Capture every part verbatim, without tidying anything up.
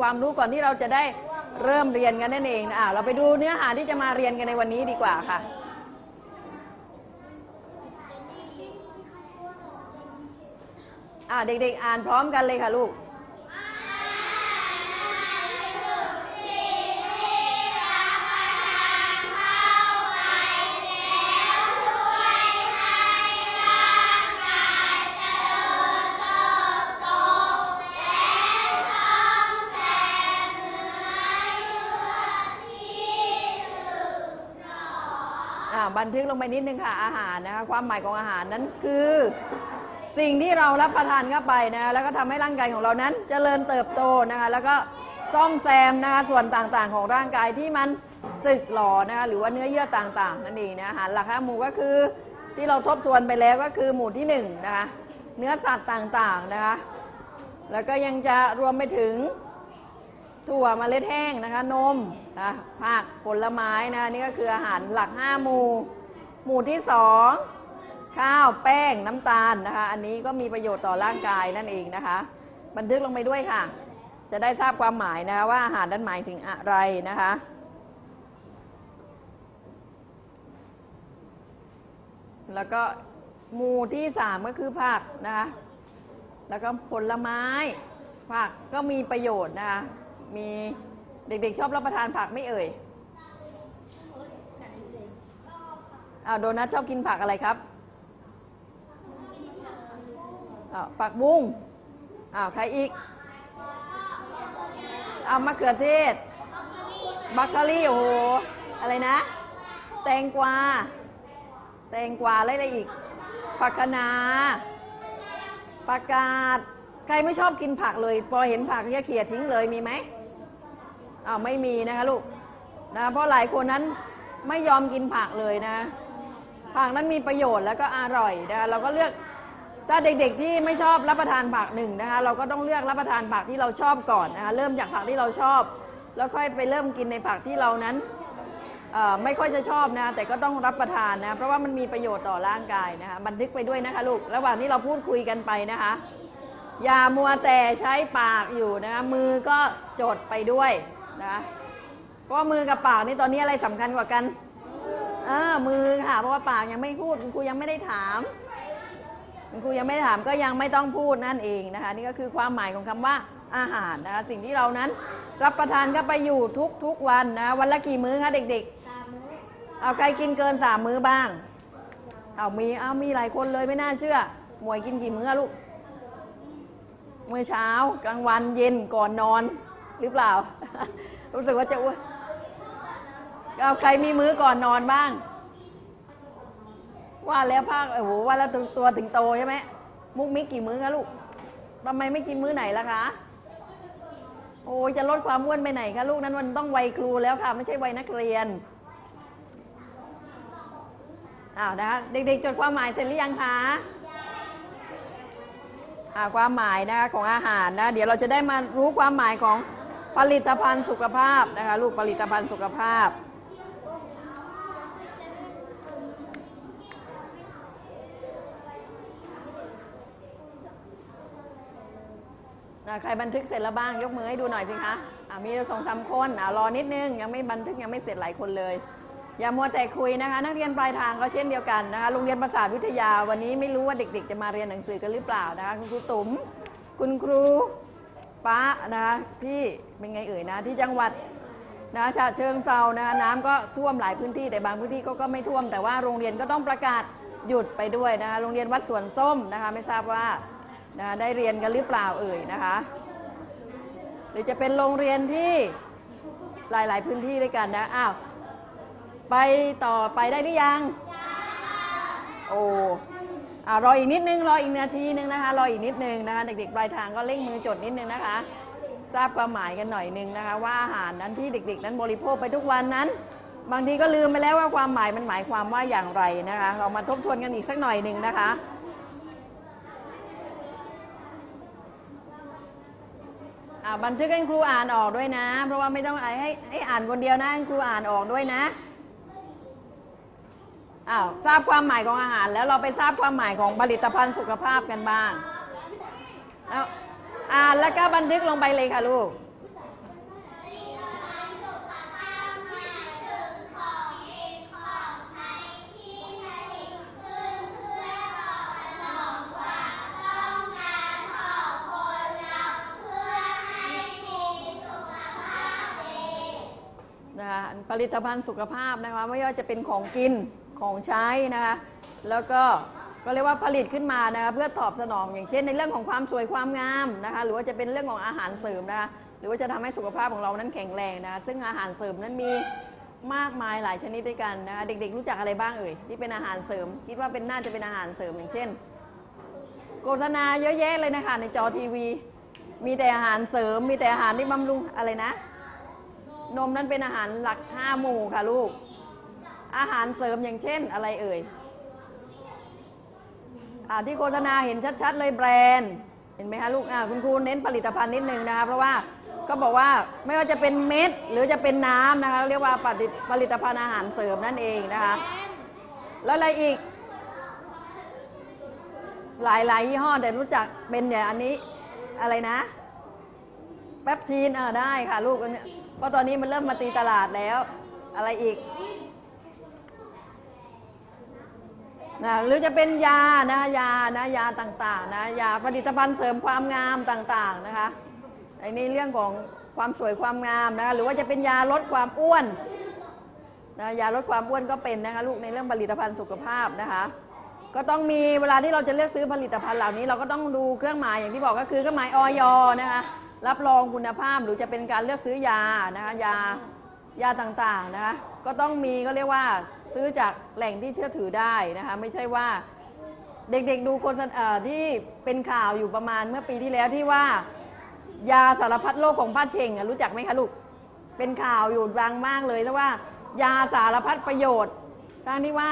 ความรู้ก่อนที่เราจะได้เริ่มเรียนกันนั่นเองนะเราไปดูเนื้อหาที่จะมาเรียนกันในวันนี้ดีกว่าค่ะเด็กๆอ่านพร้อมกันเลยค่ะลูกบันทึกลงไปนิดนึงค่ะอาหารนะคะความหมายของอาหารนั้นคือสิ่งที่เรารับประทานเข้าไปนะแล้วก็ทำให้ร่างกายของเรานั้นเจริญเติบโตนะคะแล้วก็ซ่อมแซมนะคะส่วนต่างๆของร่างกายที่มันสึกหรอนะคะหรือว่าเนื้อเยื่อต่างๆนั่นเองนะอาหารหลักห้าหมู่ก็คือที่เราทบทวนไปแล้วก็คือหมู่ที่หนึ่ง นะคะเนื้อสัตว์ต่างๆนะคะแล้วก็ยังจะรวมไปถึงถั่วเมล็ดแห้งนะคะนมนะผักผลไม้นะคะนี่ก็คืออาหารหลักห้าหมู่หมู่ที่สองข้าวแป้งน้ำตาลนะคะอันนี้ก็มีประโยชน์ต่อร่างกายนั่นเองนะคะบันทึกลงไปด้วยค่ะจะได้ทราบความหมายนะคะว่าอาหารนั้นหมายถึงอะไรนะคะแล้วก็หมู่ที่สามก็คือผักนะคะแล้วก็ผลไม้ผักก็มีประโยชน์นะคะมีเด็กๆชอบรับประทานผักไม่เอ่ยอ้าวโดนัทชอบกินผักอะไรครับอ้าวผักบุ้งอ้าวใครอีกอ้าวมะเขือเทศบัคคารี่โอ้โหอะไรนะแตงกวาแตงกวาอะไรได้อีกผักคะน้าผักกาดใครไม่ชอบกินผักเลยพอเห็นผักเนี่ยเขี่ยทิ้งเลยมีไหมอ้าวไม่มีนะคะลูกนะเพราะหลายคนนั้นไม่ยอมกินผักเลยนะผักนั้นมีประโยชน์แล้วก็อร่อยนะคะเราก็เลือกถ้าเด็กๆที่ไม่ชอบรับประทานผักหนึ่งนะคะเราก็ต้องเลือกรับประทานผักที่เราชอบก่อนนะคะเริ่มจากผักที่เราชอบแล้วค่อยไปเริ่มกินในผักที่เรานั้นไม่ค่อยจะชอบนะแต่ก็ต้องรับประทานนะเพราะว่ามันมีประโยชน์ต่อร่างกายนะคะบันทึกไปด้วยนะคะลูกระหว่างที่เราพูดคุยกันไปนะคะอย่ามัวแต่ใช้ปากอยู่นะคะมือก็จดไปด้วยนะเพราะมือกับปากนี่ตอนนี้อะไรสำคัญกว่ากันเออมือค่ะเพราะว่าปากยังไม่พูดคุณครูยังไม่ได้ถามคุณครูยังไม่ได้ถามก็ยังไม่ต้องพูดนั่นเองนะคะนี่ก็คือความหมายของคำว่าอาหารนะคะสิ่งที่เรานั้นรับประทานก็ไปอยู่ทุกๆวันนะวันละกี่มื้อคะเด็กๆเอาใครกินเกินสามมื้อบ้างเอามีเอามีหลายคนเลยไม่น่าเชื่อหมวยกินกี่มื้อลูกมื้อเช้ากลางวันเย็นก่อนนอนหรือเปล่า รู้สึกว่าจะอ้วนเอาใครมีมื้อก่อนนอนบ้างว่าแล้วภาคโอ้โหว่าแล้วตัวถึงโตใช่ไหมมุกมิกกี่มื้อคะลูกทำไมไม่กินมื้อไหนล่ะคะโอ้ยจะลดความอ้วนไปไหนคะลูกนั้นมันต้องวัยครูแล้วค่ะไม่ใช่วัยนักเรียนอ้าวนะคะเด็กๆจดความหมายเสร็จหรือยังคะความหมายนะคะของอาหารนะเดี๋ยวเราจะได้มารู้ความหมายของผลิตภัณฑ์สุขภาพนะคะลูกผลิตภัณฑ์สุขภาพใครบันทึกเสร็จแล้วบ้างยกมือให้ดูหน่อยสิคะมีสองสามคนรอนิดนึงยังไม่บันทึกยังไม่เสร็จหลายคนเลยอย่ามัวแต่คุยนะคะนักเรียนปลายทางก็เช่นเดียวกันนะคะโรงเรียนประสาทวิทยาวันนี้ไม่รู้ว่าเด็กๆจะมาเรียนหนังสือกันหรือเปล่านะคะคุณครูตุ๋มคุณครูป้านะคะที่เป็นไงเอ่ยนะที่จังหวัดนะฉะเชิงเทรานะคะน้ำก็ท่วมหลายพื้นที่แต่บางพื้นที่ก็ไม่ท่วมแต่ว่าโรงเรียนก็ต้องประกาศหยุดไปด้วยนะคะโรงเรียนวัดสวนส้มนะคะไม่ทราบว่านะได้เรียนกันหรือเปล่าเอ่ยนะคะหรือจะเป็นโรงเรียนที่หลายๆพื้นที่ด้วยกันนะอ้าวไปต่อไปได้หรือยังโอ้อ่ะรออีกนิดนึงรออีกนาทีนึงนะคะรออีกนิดนึงนะคะเด็กๆปลายทางก็เร่งมือจดนิดนึงนะคะทราบความหมายกันหน่อยนึงนะคะว่าอาหารนั้นที่เด็กๆนั้นบริโภคไปทุกวันนั้นบางทีก็ลืมไปแล้วว่าความหมายมันหมายความว่าอย่างไรนะคะเรามาทบทวนกันอีกสักหน่อยนึงนะคะบันทึกให้ครูอ่านออกด้วยนะเพราะว่าไม่ต้องให้ให้อ่านคนเดียวนะให้ครูอ่านออกด้วยนะอ้าวทราบความหมายของอาหารแล้วเราไปทราบความหมายของผลิตภัณฑ์สุขภาพกันบ้างเอาอ่านแล้วก็บันทึกลงไปเลยค่ะลูก ผลิตภัณฑ์สุขภาพนะคะไม่ว่าจะเป็นของกินของใช้นะคะแล้วก็ก็เรียกว่าผลิตขึ้นมานะคะเพื่อตอบสนองอย่างเช่นในเรื่องของความสวยความงามนะคะหรือว่าจะเป็นเรื่องของอาหารเสริมนะคะหรือว่าจะทำให้สุขภาพของเรานั้นแข็งแรงนะคะซึ่งอาหารเสริมนั้นมีมากมายหลายชนิดด้วยกันนะคะเด็กๆรู้จักอะไรบ้างเอ่ยที่เป็นอาหารเสริมคิดว่าเป็นน่าจะเป็นอาหารเสริมอย่างเช่นโฆษณาเยอะแยะเลยนะคะในจอทีวีมีแต่อาหารเสริมมีแต่อาหารที่บำรุงอะไรนะนมนั้นเป็นอาหารหลักห้าหมู่ค่ะลูกอาหารเสริมอย่างเช่นอะไรเอ่ยที่โฆษณาเห็นชัดๆเลยแบรนด์เห็นไหมคะลูกคุณครูเน้นผลิตภัณฑ์นิดนึงนะคะเพราะว่าก็บอกว่าไม่ว่าจะเป็นเม็ดหรือจะเป็นน้ำนะคะเรียกว่าผลิตภัณฑ์อาหารเสริมนั่นเองนะคะแล้วอะไรอีกหลายๆยี่ห้อแต่รู้จักเป็นเนี่ยอันนี้อะไรนะแปปทีนอ่าได้ค่ะลูกเพราะตอนนี้มันเริ่มมาตีตลาดแล้วอะไรอีกนะหรือจะเป็นยานะยานะยาต่างๆนะยาผลิตภัณฑ์เสริมความงามต่างๆนะคะไอ้นี่เรื่องของความสวยความงามนะหรือว่าจะเป็นยาลดความอ้วนนะยาลดความอ้วนก็เป็นนะคะลูกในเรื่องผลิตภัณฑ์สุขภาพนะคะก็ต้องมีเวลาที่เราจะเลือกซื้อผลิตภัณฑ์เหล่านี้เราก็ต้องดูเครื่องหมายอย่างที่บอกก็คือเครื่องหมายออยนะคะรับรองคุณภาพหรือจะเป็นการเลือกซื้อยานะคะยายาต่างๆนะคะก็ต้องมีก็เรียกว่าซื้อจากแหล่งที่เชื่อถือได้นะคะไม่ใช่ว่าเด็กๆดูคนที่เป็นข่าวอยู่ประมาณเมื่อปีที่แล้วที่ว่ายาสารพัดโรคของป้าเชงรู้จักไหมคะลูกเป็นข่าวอยู่ดังมากเลยแล้วว่ายาสารพัดประโยชน์ทั้งที่ว่า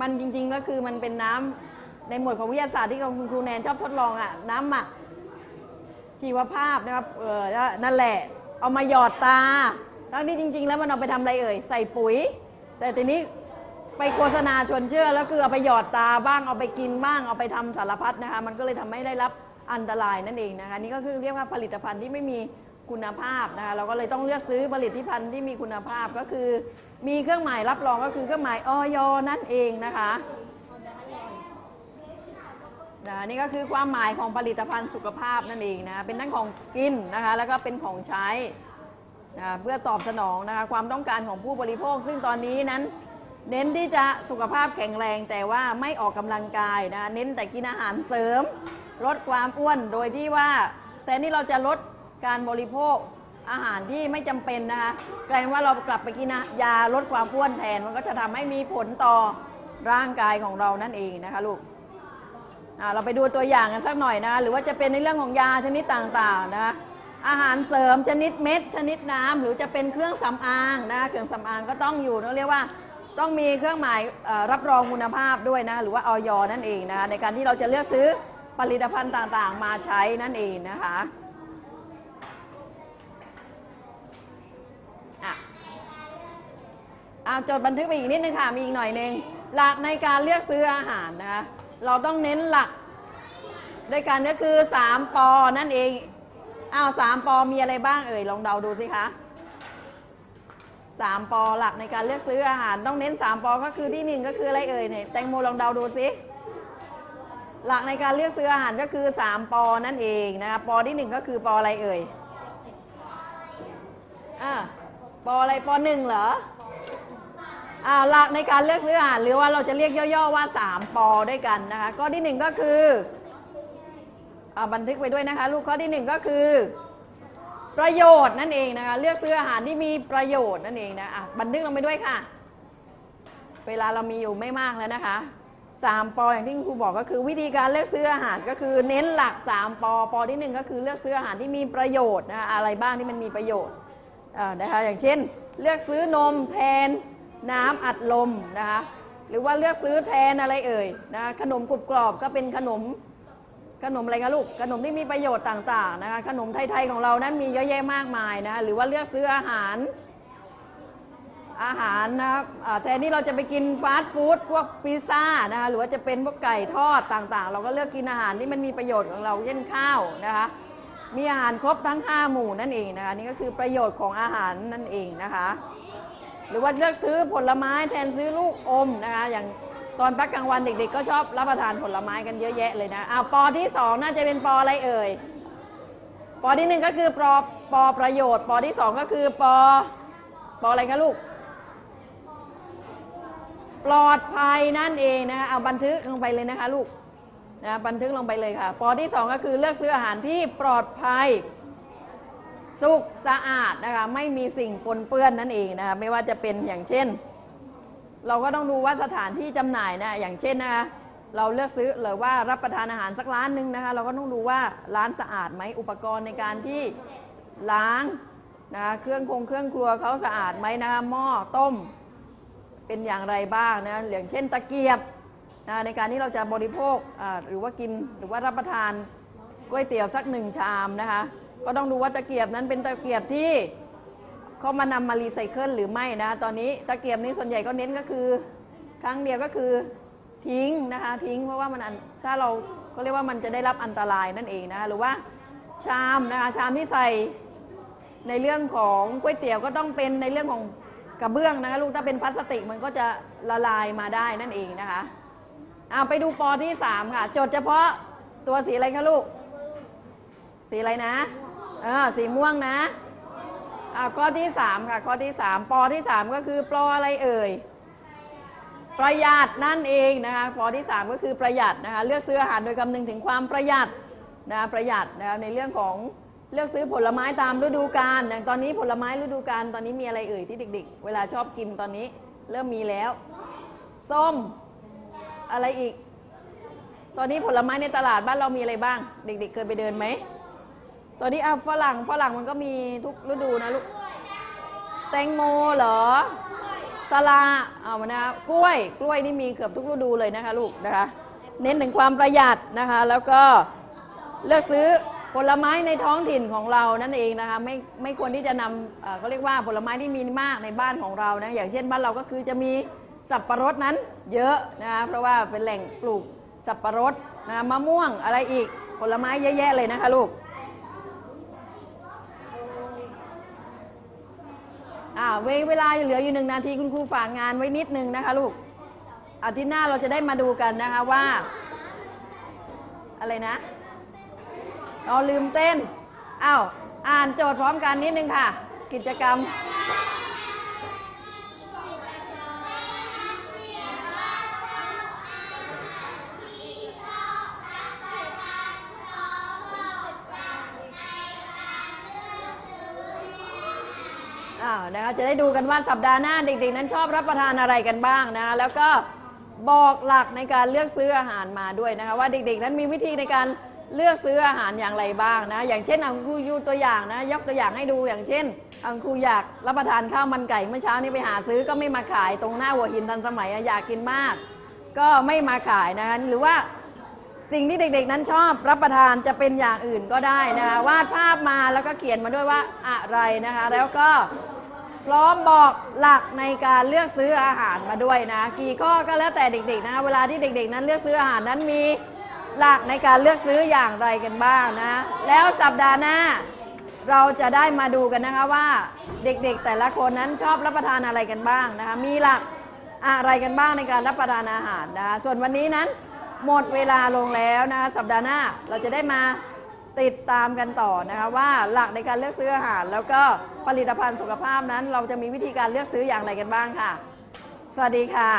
มันจริงๆก็คือมันเป็นน้ำในหมวดของวิทยาศาสตร์ที่คุณครูแนนชอบทดลองอ่ะน้ำหมักชีวภาพนะครับเออนั่นแหละเอามาหยอดตาทั้งที่จริงๆแล้วมันเอาไปทำอะไรเอ่ยใส่ปุ๋ยแต่ทีนี้ไปโฆษณาชวนเชื่อแล้วคือเอาไปหยอดตาบ้างเอาไปกินบ้างเอาไปทำสารพัดนะคะมันก็เลยทำให้ได้รับอันตรายนั่นเองนะคะนี่ก็คือเรียกว่าผลิตภัณฑ์ที่ไม่มีคุณภาพนะคะเราก็เลยต้องเลือกซื้อผลิตภัณฑ์ที่มีคุณภาพก็คือมีเครื่องหมายรับรองก็คือเครื่องหมายออยนั่นเองนะคะนะนี่ก็คือความหมายของผลิตภัณฑ์สุขภาพนั่นเองนะเป็นทั้งของกินนะคะแล้วก็เป็นของใช้นะเพื่อตอบสนองนะคะความต้องการของผู้บริโภคซึ่งตอนนี้นั้นเน้นที่จะสุขภาพแข็งแรงแต่ว่าไม่ออกกำลังกายนะเน้นแต่กินอาหารเสริมลดความอ้วนโดยที่ว่าแต่นี่เราจะลดการบริโภคอาหารที่ไม่จำเป็นนะคะกลายว่าเรากลับไปกินยาลดความอ้วนแทนมันก็จะทำให้มีผลต่อร่างกายของเรานั่นเองนะคะลูกเราไปดูตัวอย่างกันสักหน่อยนะหรือว่าจะเป็นในเรื่องของยาชนิดต่างๆนะคะอาหารเสริมชนิดเม็ดชนิดน้ำหรือจะเป็นเครื่องสำอางนะเครื่องสำอางก็ต้องอยู่เรียกว่าต้องมีเครื่องหมายรับรองคุณภาพด้วยนะหรือว่าออยนั่นเองนะในการที่เราจะเลือกซื้อผลิตภัณฑ์ต่างๆมาใช้นั่นเองนะคะเอาจดบันทึกไปอีกนิดนึงค่ะมีอีกหน่อยนึงหลักในการเลือกซื้ออาหารนะคะเราต้องเน้นหลักด้วยกันก็คือสามปอนั่นเองอ้าวสามปอมีอะไรบ้างเอ่ยลองเดาดูสิคะสามปอหลักในการเลือกซื้ออาหารต้องเน้นสามปอก็คือที่หนึ่งก็คืออะไรเอ่ยเนี่ยแตงโมลองเดาดูสิหลักในการเลือกซื้ออาหารก็คือสามปอนั่นเองนะคะปอที่หนึ่งก็คือปออะไรเอ่ยอ่าปออะไรปอหนึ่งเหรอหลักในการเลือกซื้ออาหารหรือว่าเราจะเรียกย่อๆว่าสามปอด้วยกันนะคะข้อที่หนึ่งก็คือบันทึกไปด้วยนะคะลูกข้อที่หนึ่งก็คือประโยชน์นั่นเองนะคะเลือกซื้ออาหารที่มีประโยชน์นั่นเองนะบันทึกลงไปด้วยค่ะเวลาเรามีอยู่ไม่มากแล้วนะคะสามปออย่างที่ครูบอกก็คือวิธีการเลือกซื้ออาหารก็คือเน้นหลักสามปอปอที่หนึ่งก็คือเลือกซื้ออาหารที่มีประโยชน์นะคะอะไรบ้างที่มันมีประโยชน์นะคะอย่างเช่นเลือกซื้อนมแทนน้ำอัดลมนะคะหรือว่าเลือกซื้อแทนอะไรเอ่ยนะขนมกรุบกรอบก็เป็นขนมขนมอะไรคะลูกขนมที่มีประโยชน์ต่างๆนะคะขนมไทยๆของเรานั้นมีเยอะแยะมากมายนะคะหรือว่าเลือกซื้ออาหารอาหารนะครับแทนที่เราจะไปกินฟาสต์ฟู้ดพวกพิซซ่านะคะหรือว่าจะเป็นพวกไก่ทอดต่างๆเราก็เลือกกินอาหารที่มันมีประโยชน์ของเราเช่นข้าวนะคะมีอาหารครบทั้งห้าหมู่นั่นเองนะคะนี่ก็คือประโยชน์ของอาหารนั่นเองนะคะหรือว่าเลือกซื้อผลไม้แทนซื้อลูกอมนะคะอย่างตอนพักกลางวันเด็กๆก็ชอบรับประทานผลไม้กันเยอะแยะเลยนะอ้าวปอที่สองน่าจะเป็นปออะไรเอ่ยปอที่หนึ่งก็คือปอปอประโยชน์ปอที่สองก็คือปอ ปออะไรคะลูกปลอดภัยนั่นเองนะคะเอาบันทึกลงไปเลยนะคะลูกนะบันทึกลงไปเลยค่ะปอที่สองก็คือเลือกซื้ออาหารที่ปลอดภัยสุขสะอาดนะคะไม่มีสิ่งปนเปื้อนนั่นเองนะคะไม่ว่าจะเป็นอย่างเช่นเราก็ต้องดูว่าสถานที่จำหน่ายนะอย่างเช่นนะคะเราเลือกซื้อหรือว่ารับประทานอาหารสักร้านหนึ่งนะคะเราก็ต้องดูว่าร้านสะอาดไหมอุปกรณ์ในการที่ล้างนะคะเครื่องคงเครื่องครัวเขาสะอาดไหมนะคะหม้อต้มเป็นอย่างไรบ้างนะอย่างเช่นตะเกียบนะในการที่เราจะบริโภคหรือว่ากินหรือว่ารับประทานก๋วยเตี๋ยวสักหนึ่งชามนะคะก็ต้องดูว่าตะเกียบนั้นเป็นตะเกียบที่เขามานำมารีไซเคิลหรือไม่นะตอนนี้ตะเกียบนี้ส่วนใหญ่ก็เน้นก็คือครั้งเดียวก็คือทิ้งนะคะทิ้งเพราะว่ามันถ้าเราก็เรียกว่ามันจะได้รับอันตรายนั่นเองนะหรือว่าชามนะคะชามที่ใส่ในเรื่องของก๋วยเตี๋ยวก็ต้องเป็นในเรื่องของกระเบื้องนะคะลูกถ้าเป็นพลาสติกมันก็จะละลายมาได้นั่นเองนะคะเอาไปดูปอที่สามค่ะจดเฉพาะตัวสีอะไรคะลูกสีอะไรนะเออสีม่วงนะอ่าข้อที่สามค่ะข้อที่สามปอที่สามก็คือปออะไรเอ่ยประหยัดนั่นเองนะคะปอที่สามก็คือประหยัดนะคะเลือกซื้ออาหารโดยคำนึงถึงความประหยัดนะประหยัดนะในเรื่องของเลือกซื้อผลไม้ตามฤดูกาลอย่างตอนนี้ผลไม้ฤดูกาลตอนนี้มีอะไรเอ่ยที่เด็กๆเวลาชอบกินตอนนี้เริ่มมีแล้วส้มอะไรอีกตอนนี้ผลไม้ในตลาดบ้านเรามีอะไรบ้างเด็กๆเคยไปเดินไหมตอนนี้ฝรั่งฝรั่งมันก็มีทุกฤดูนะลูกแตงโมเหรอสลาเอามานะครับกล้วยกล้วยนี่มีเกือบทุกฤดูเลยนะคะลูกนะคะเน้นถึงความประหยัดนะคะแล้วก็เลือกซื้อผลไม้ในท้องถิ่นของเรานั่นเองนะคะไม่ไม่ควรที่จะนำเขาเรียกว่าผลไม้ที่มีมากในบ้านของเรานะอย่างเช่นบ้านเราก็คือจะมีสับปะรดนั้นเยอะนะคะเพราะว่าเป็นแหล่งปลูกสับปะรดนะมะม่วงอะไรอีกผลไม้เยอะแยะเลยนะคะลูกอ่าเวลาเหลืออยู่หนึ่งนาทีคุณครูฝากงานไว้นิดนึงนะคะลูกอาทิตย์หน้าเราจะได้มาดูกันนะคะว่าอะไรนะเราลืมเต้นอ้าวอ่านโจทย์พร้อมกันนิดนึงค่ะกิจกรรมนะคะจะได้ดูกันว่าสัปดาห์หน้าเด็กๆนั้นชอบรับประทานอะไรกันบ้างนะแล้วก็บอกหลักในการเลือกซื้ออาหารมาด้วยนะคะว่าเด็กๆนั้นมีวิธีในการเลือกซื้ออาหารอย่างไรบ้างนะอย่างเช่นอังคูยูตัวอย่างนะยกตัวอย่างให้ดูอย่างเช่นอังคูอยากรับประทานข้าวมันไก่เมื่อเช้านี้ไปหาซื้อก็ไม่มาขายตรงหน้าหัวหินทันสมัยอยากกินมากก็ไม่มาขายนะคะหรือว่าสิ่งที่เด็กๆนั้นชอบรับประทานจะเป็นอย่างอื่นก็ได้นะคะวาดภาพมาแล้วก็เขียนมาด้วยว่าอะไรนะคะแล้วก็พร้อมบอกหลักในการเลือกซื้ออาหารมาด้วยนะกี่ข้อก็แล้วแต่เด็กๆนะเวลาที่เด็กๆนั้นเลือกซื้ออาหารนั้นมีหลักในการเลือกซื้ออย่างไรกันบ้างนะแล้วสัปดาห์หน้าเราจะได้มาดูกันนะคะว่าเด็กๆแต่ละคนนั้นชอบรับประทานอะไรกันบ้างนะคะมีหลักอะไรกันบ้างในการรับประทานอาหารนะส่วนวันนี้นั้นหมดเวลาลงแล้วนะสัปดาห์หน้าเราจะได้มาติดตามกันต่อนะคะว่าหลักในการเลือกซื้ออาหารแล้วก็ผลิตภัณฑ์สุขภาพนั้นเราจะมีวิธีการเลือกซื้ออย่างไรกันบ้างค่ะสวัสดีค่ะ